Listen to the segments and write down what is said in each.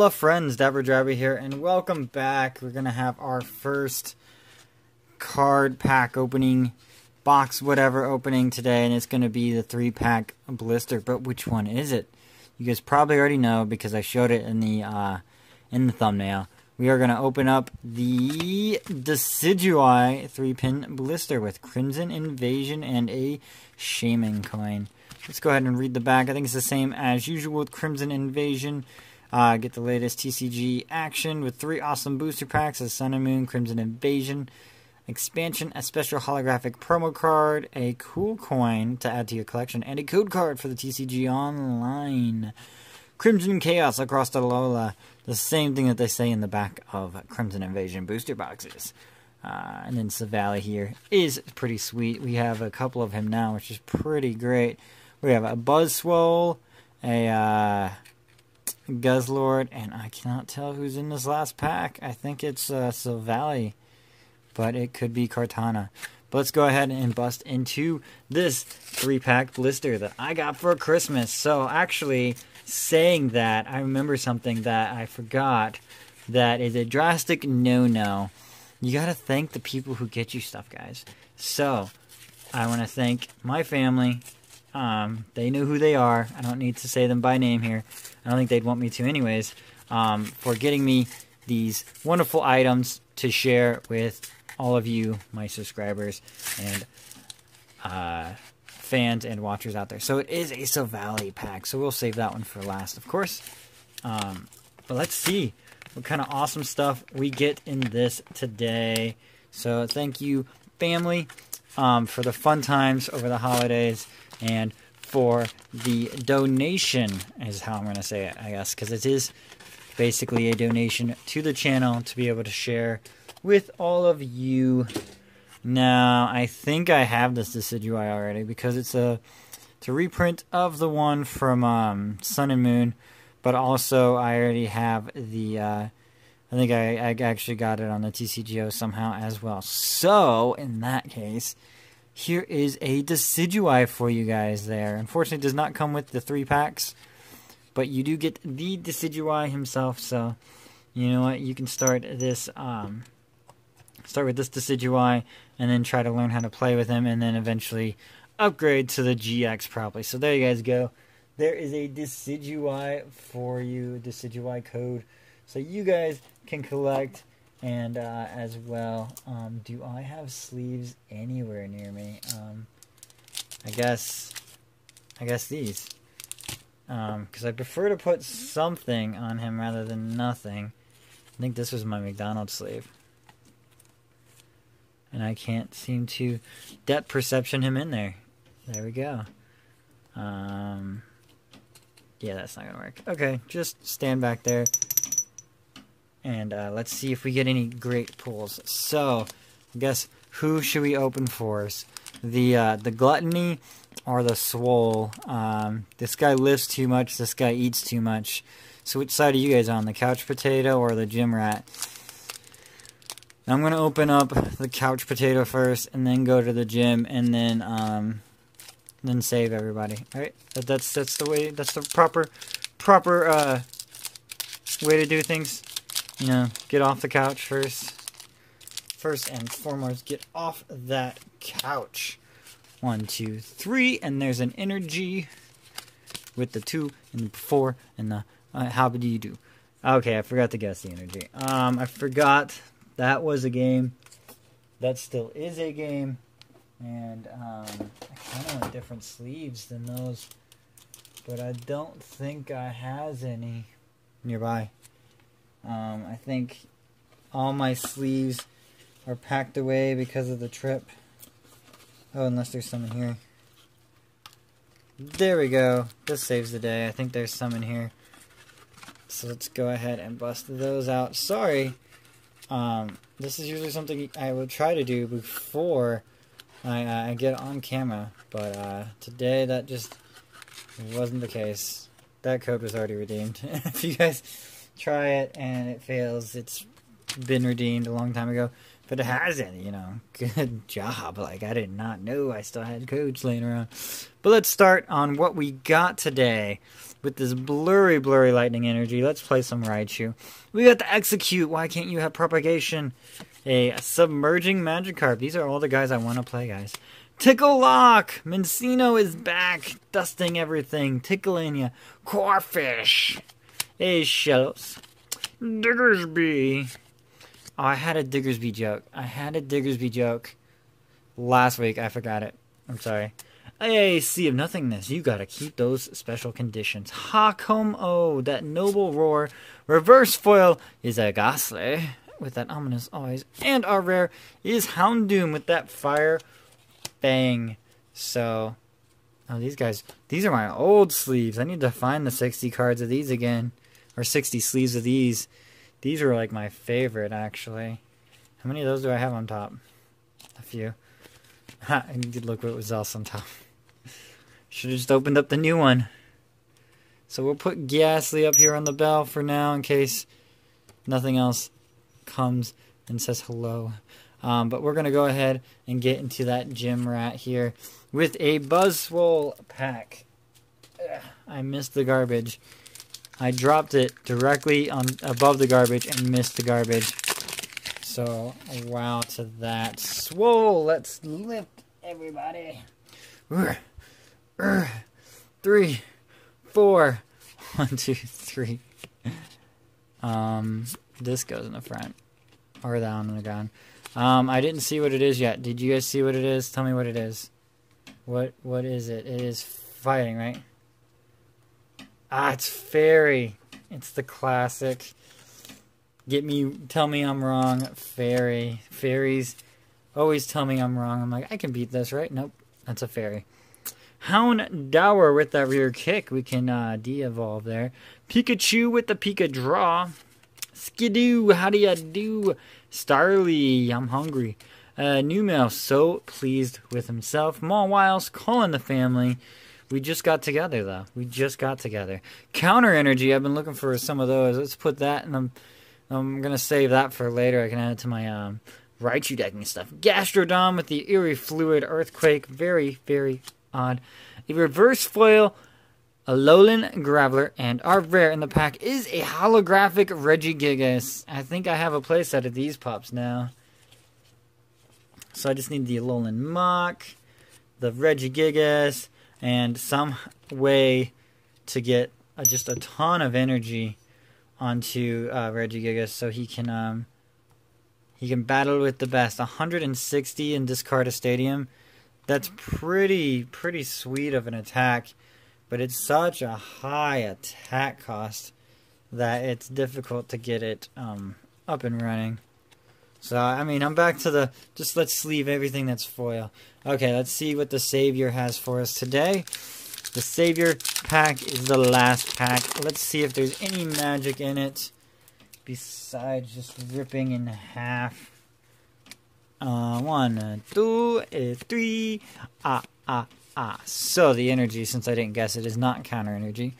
Alola friends, DapperDraby here, and welcome back. We're going to have our first card pack opening, box whatever opening today, and it's going to be the 3-pack blister. But which one is it? You guys probably already know because I showed it in the thumbnail. We are going to open up the Decidueye 3-pin blister with Crimson Invasion and a Shaman coin. Let's go ahead and read the back. I think it's the same as usual with Crimson Invasion. Get the latest TCG action with 3 awesome booster packs as Sun and Moon, Crimson Invasion, expansion, a special holographic promo card, a cool coin to add to your collection, and a code card for the TCG Online. Crimson Chaos across Alola. The same thing that they say in the back of Crimson Invasion booster boxes. And then Savalli here is pretty sweet. We have a couple of him now, which is pretty great. We have a Buzzwole, a Guzzlord, and I cannot tell who's in this last pack. I think it's Silvally, but it could be Cartana. But let's go ahead and bust into this 3-pack blister that I got for Christmas. So actually, saying that, I remember something that I forgot that is a drastic no-no. You gotta thank the people who get you stuff, guys. So, I want to thank my family. They know who they are. I don't need to say them by name here. I don't think they'd want me to anyways. For getting me these wonderful items to share with all of you, my subscribers and fans and watchers out there. So it is a Silvally pack. So we'll save that one for last, of course. But let's see what kind of awesome stuff we get in this today. So thank you, family, for the fun times over the holidays. And for the donation is how I'm going to say it, I guess, because it is basically a donation to the channel to be able to share with all of you. Now, I think I have this Decidueye already because it's a reprint of the one from Sun and Moon, but also I already have the, I think I actually got it on the TCGO somehow as well. So, in that case, here is a Decidueye for you guys there. Unfortunately, it does not come with the 3 packs, but you do get the Decidueye himself. So, you know what? You can start this, start with this Decidueye and then try to learn how to play with him and then eventually upgrade to the GX probably. So there you guys go. There is a Decidueye for you, Decidueye code. So you guys can collect. And as well, do I have sleeves anywhere near me? I guess these. Because I prefer to put something on him rather than nothing. I think this was my McDonald's sleeve. And I can't seem to depth perception him in there. There we go. Yeah, that's not going to work. Okay, just stand back there. And let's see if we get any great pulls. So, I guess who should we open for us? The Gluttony or the Swole? This guy lives too much. This guy eats too much. So which side are you guys on? The Couch Potato or the Gym Rat? I'm going to open up the Couch Potato first and then go to the gym and then save everybody. All right? That's the way. That's the proper way to do things. You know, get off the couch first. First and foremost, get off that couch. 1, 2, 3, and there's an energy with the 2 and the 4 and the how do you do? Okay, I forgot to guess the energy. I forgot that was a game. That still is a game, and I kind of want different sleeves than those, but I don't think I has any nearby. I think all my sleeves are packed away because of the trip. Oh, unless there's some in here. There we go. This saves the day. I think there's some in here. So let's go ahead and bust those out. Sorry. This is usually something I will try to do before I get on camera. But today that just wasn't the case. That code was already redeemed. If you guys try it and it fails, it's been redeemed a long time ago. but it hasn't, you know. Good job. Like, I did not know I still had codes laying around. But let's start on what we got today. With this blurry lightning energy, let's play some Raichu. We got the Execute. Why can't you have propagation? A submerging Magikarp. These are all the guys I want to play, guys. Tickle Lock. Mincino is back, dusting everything, tickling ya. Corphish. A Shellos. Diggersby. Oh, I had a Diggersby joke. Last week, I forgot it. I'm sorry. A Sea of Nothingness, you gotta keep those special conditions. Hakomo, that noble roar. Reverse foil is a Ghastly, with that ominous eyes. And our rare is Houndoom with that fire bang. So, oh, these guys, these are my old sleeves. I need to find the 60 cards of these again. Or 60 sleeves of these. These are like my favorite, actually. How many of those do I have on top? A few. Ha, I need to look what was else on top. Should have just opened up the new one. So we'll put Ghastly up here on the bell for now in case nothing else comes and says hello. But we're going to go ahead and get into that gym rat here with a Buzzwole pack. Ugh, I missed the garbage. I dropped it directly on above the garbage and missed the garbage. So, wow to that. Swole, let's lift everybody. 3, 4. 1, 2, 3. This goes in the front. Or that one on the ground. I didn't see what it is yet. Did you guys see what it is? Tell me what it is. What is it? It is fighting, right? Ah, it's fairy. It's the classic. Tell me I'm wrong, fairy. Fairies always tell me I'm wrong. I'm like, I can beat this, right? Nope, that's a fairy. Houndour with that rear kick. We can de-evolve there. Pikachu with the Pika Draw. Skidoo, how do ya do? Starly, I'm hungry. New male, so pleased with himself. Maul Wiles calling the family. We just got together, though. Counter Energy, I've been looking for some of those. Let's put that in the... I'm going to save that for later. I can add it to my Raichu decking stuff. Gastrodon with the eerie fluid earthquake. Very, very odd. A reverse foil Alolan Graveler. And our rare in the pack is a holographic Regigigas. I think I have a playset of these pops now. So I just need the Alolan Mach, the Regigigas, and some way to get just a ton of energy onto Regigigas, so he can battle with the best. 160 and discard a stadium. That's pretty sweet of an attack, but it's such a high attack cost that it's difficult to get it up and running. So I mean, I'm back to the just let's sleeve everything that's foil. Okay, let's see what the Savior has for us today. The Savior pack is the last pack. Let's see if there's any magic in it besides just ripping in half. 1, 2, 3. So the energy, since I didn't guess it, is not counter energy.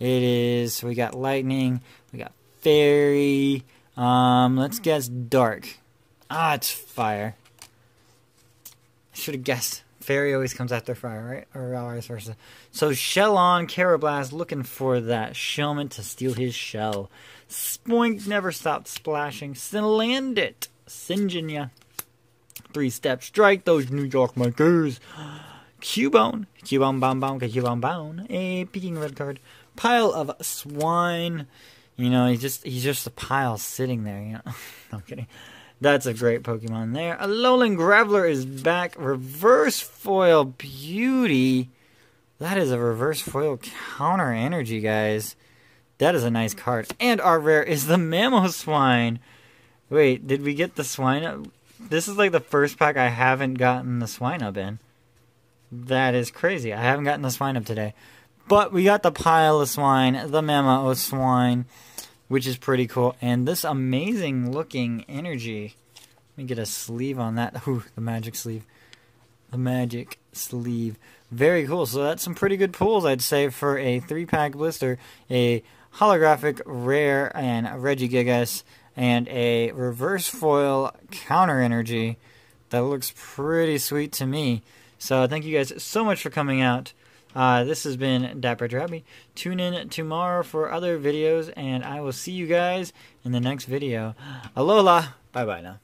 It is, we got lightning, we got fairy. Let's guess dark. Ah, it's fire. I should have guessed. Fairy always comes after fire, right? Or vice versa. So shell on, Caroblast looking for that shellman to steal his shell. Spoink never stopped splashing. Land it. Singinia. 3-step strike those New York Makers. Cubone. Cubone. A peeking red card. Pile of swine. You know, he's just a pile sitting there, you know. I'm kidding. That's a great Pokemon there. Alolan Graveler is back. Reverse foil beauty. That is a reverse foil counter energy, guys. That is a nice card. And our rare is the Mamoswine. Wait, did we get the swine up? This is like the first pack I haven't gotten the swine up in. That is crazy. I haven't gotten the swine up today. But we got the pile of swine, the Mamoswine, which is pretty cool. And this amazing looking energy. Let me get a sleeve on that. Ooh, the magic sleeve. Very cool. So that's some pretty good pulls, I'd say, for a 3-pack blister. A holographic rare and Regigigas. and a reverse foil Counter Energy. That looks pretty sweet to me. So thank you guys so much for coming out. This has been DapperDraby. Tune in tomorrow for other videos, and I will see you guys in the next video. Alola! Bye-bye now.